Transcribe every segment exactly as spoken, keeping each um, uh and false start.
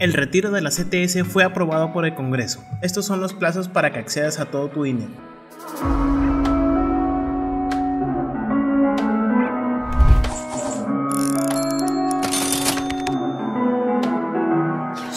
El retiro de la C T S fue aprobado por el Congreso. Estos son los plazos para que accedas a todo tu dinero.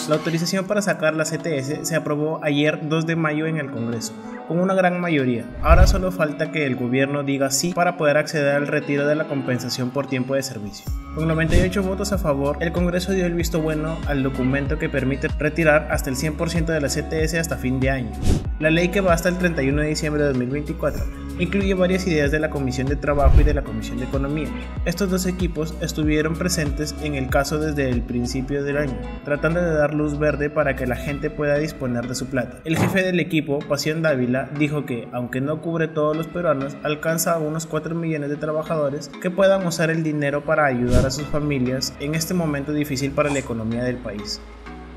La autorización para sacar la C T S se aprobó ayer dos de mayo en el Congreso, con una gran mayoría. Ahora solo falta que el gobierno diga sí para poder acceder al retiro de la compensación por tiempo de servicio. Con noventa y ocho votos a favor, el Congreso dio el visto bueno al documento que permite retirar hasta el cien por ciento de la C T S hasta fin de año. La ley, que va hasta el treinta y uno de diciembre de dos mil veinticuatro, incluye varias ideas de la Comisión de Trabajo y de la Comisión de Economía. Estos dos equipos estuvieron presentes en el caso desde el principio del año, tratando de dar luz verde para que la gente pueda disponer de su plata. El jefe del equipo, Pacián Dávila, dijo que, aunque no cubre todos los peruanos, alcanza a unos cuatro millones de trabajadores que puedan usar el dinero para ayudar a sus familias en este momento difícil para la economía del país.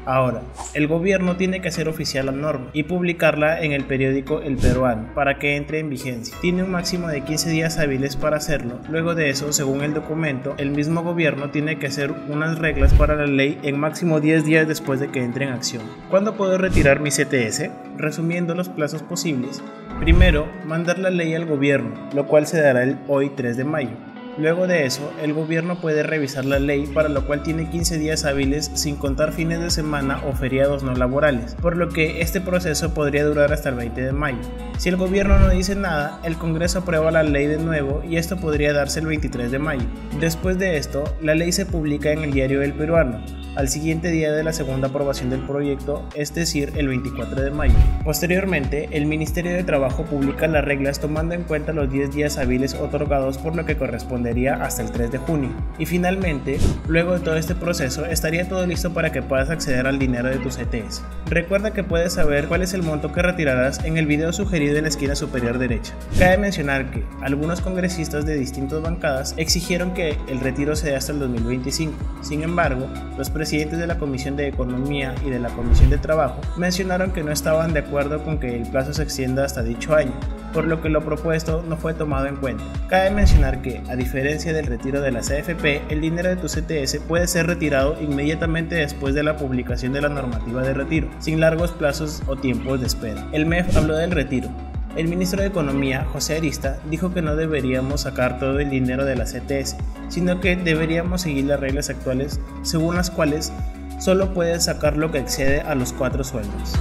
Ahora, el gobierno tiene que hacer oficial la norma y publicarla en el periódico El Peruano para que entre en vigencia. Tiene un máximo de quince días hábiles para hacerlo. Luego de eso, según el documento, el mismo gobierno tiene que hacer unas reglas para la ley en máximo diez días después de que entre en acción. ¿Cuándo puedo retirar mi C T S? Resumiendo los plazos posibles. Primero, mandar la ley al gobierno, lo cual se dará el hoy tres de mayo. Luego de eso, el gobierno puede revisar la ley, para lo cual tiene quince días hábiles sin contar fines de semana o feriados no laborales, por lo que este proceso podría durar hasta el veinte de mayo. Si el gobierno no dice nada, el Congreso aprueba la ley de nuevo y esto podría darse el veintitrés de mayo. Después de esto, la ley se publica en el diario El Peruano, al siguiente día de la segunda aprobación del proyecto, es decir, el veinticuatro de mayo. Posteriormente, el Ministerio de Trabajo publica las reglas tomando en cuenta los diez días hábiles otorgados, por lo que correspondería hasta el tres de junio. Y finalmente, luego de todo este proceso, estaría todo listo para que puedas acceder al dinero de tu C T S. Recuerda que puedes saber cuál es el monto que retirarás en el video sugerido en la esquina superior derecha. Cabe mencionar que algunos congresistas de distintas bancadas exigieron que el retiro se dé hasta el dos mil veinticinco. Sin embargo, los presidentes presidentes de la Comisión de Economía y de la Comisión de Trabajo mencionaron que no estaban de acuerdo con que el plazo se extienda hasta dicho año, por lo que lo propuesto no fue tomado en cuenta. Cabe mencionar que, a diferencia del retiro de las A F P, el dinero de tu C T S puede ser retirado inmediatamente después de la publicación de la normativa de retiro, sin largos plazos o tiempos de espera. El M E F habló del retiro. El ministro de Economía, José Arista, dijo que no deberíamos sacar todo el dinero de la C T S, sino que deberíamos seguir las reglas actuales, según las cuales solo puedes sacar lo que excede a los cuatro sueldos.